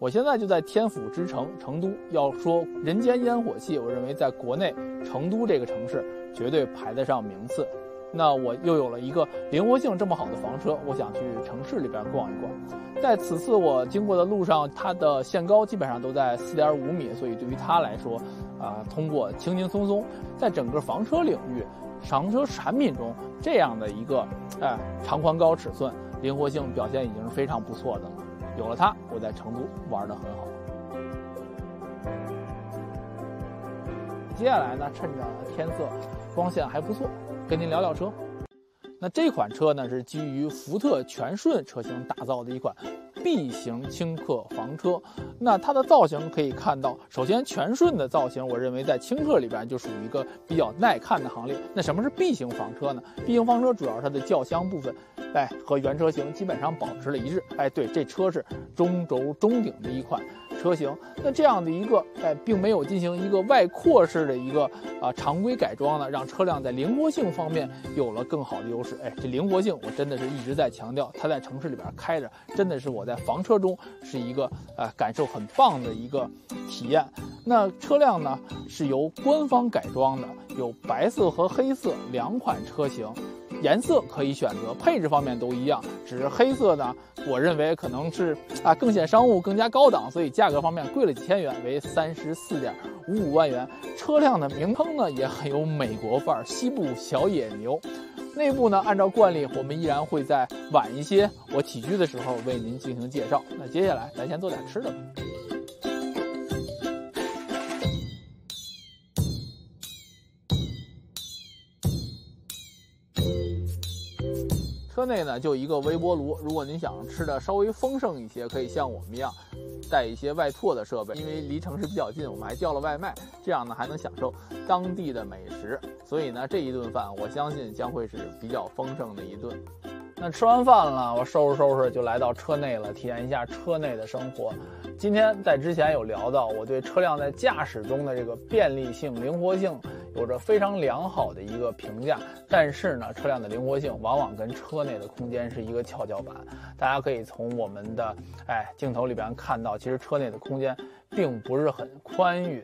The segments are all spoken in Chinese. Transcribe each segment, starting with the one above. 我现在就在天府之城成都，要说人间烟火气，我认为在国内成都这个城市绝对排得上名次。那我又有了一个灵活性这么好的房车，我想去城市里边逛一逛。在此次我经过的路上，它的限高基本上都在 4.5 米，所以对于它来说，通过轻轻松松，在整个房车领域、房车产品中，这样的一个长宽高尺寸、灵活性表现已经是非常不错的了。有了它，我在成都玩得很好。接下来呢，趁着天色光线还不错，跟您聊聊车。那这款车呢，是基于福特全顺车型打造的一款 B 型轻客房车。那它的造型可以看到，首先全顺的造型，我认为在轻客里边就属于一个比较耐看的行列。那什么是 B 型房车呢 ？B 型房车主要是它的轿厢部分，和原车型基本上保持了一致。对，这车是中轴中顶的一款车型。那这样的一个，并没有进行一个外扩式的一个常规改装呢，让车辆在灵活性方面有了更好的优势。这灵活性我真的是一直在强调，它在城市里边开着，真的是我在房车中是一个感受很棒的一个体验。那车辆呢是由官方改装的，有白色和黑色两款车型，颜色可以选择，配置方面都一样，只是黑色呢，我认为可能是更显商务，更加高档，所以价格方面贵了几千元，为34.55万元。车辆的名称呢也很有美国范儿，西部小野牛。内部呢，按照惯例，我们依然会在晚一些我起居的时候为您进行介绍。那接下来咱先做点吃的吧。车内呢就一个微波炉，如果您想吃的稍微丰盛一些，可以像我们一样带一些外拓的设备，因为离城市比较近，我们还叫了外卖，这样呢还能享受当地的美食，所以呢这一顿饭我相信将会是比较丰盛的一顿。那吃完饭了，我收拾收拾就来到车内了，体验一下车内的生活。今天在之前有聊到，我对车辆在驾驶中的这个便利性、灵活性有着非常良好的一个评价，但是呢，车辆的灵活性往往跟车内的空间是一个跷跷板。大家可以从我们的镜头里边看到，其实车内的空间并不是很宽裕。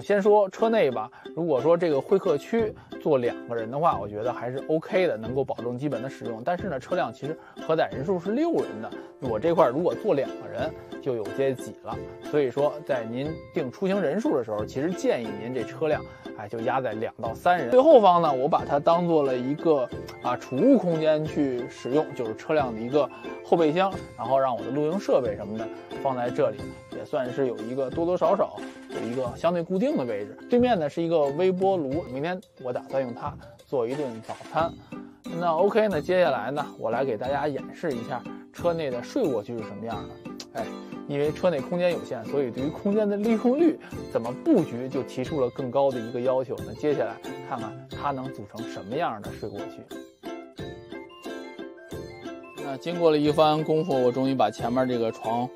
先说车内吧，如果说这个会客区坐2个人的话，我觉得还是 OK 的，能够保证基本的使用。但是呢，车辆其实核载人数是6人的，我这块如果坐2个人就有些挤了。所以说，在您定出行人数的时候，其实建议您这车辆就压在2到3人。最后方呢，我把它当做了一个储物空间去使用，就是车辆的一个后备箱，然后让我的露营设备什么的放在这里，也算是有一个多少有一个相对固定的位置。对面呢是一个微波炉，明天我打算用它做一顿早餐。那 OK 呢，接下来呢，我来给大家演示一下车内的睡卧区是什么样的。因为车内空间有限，所以对于空间的利用率怎么布局就提出了更高的一个要求。那接下来看看它能组成什么样的睡卧区。那经过了一番功夫，我终于把前面这个床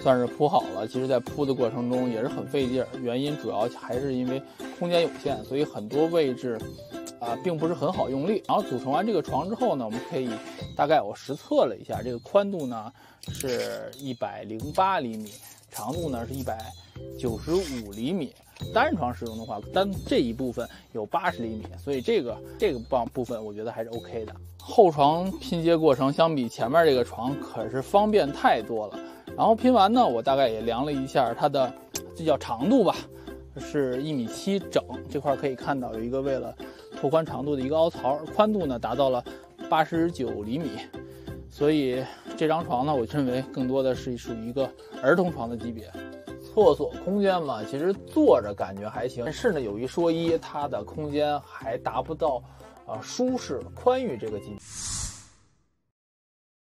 算是铺好了。其实在铺的过程中也是很费劲，原因主要还是因为空间有限，所以很多位置并不是很好用力。然后组成完这个床之后呢，我们可以大概我实测了一下，这个宽度呢是108厘米，长度呢是195厘米。单床使用的话，这一部分有80厘米，所以这个部分我觉得还是 OK 的。后床拼接过程相比前面这个床可是方便太多了。然后拼完呢，我大概也量了一下它的这叫长度吧，是1.7米整，这块可以看到有一个为了拓宽长度的一个凹槽，宽度呢达到了89厘米。所以这张床呢，我认为更多的是属于一个儿童床的级别。厕所空间嘛，其实坐着感觉还行，但是呢有一说一，它的空间还达不到舒适宽裕这个级别。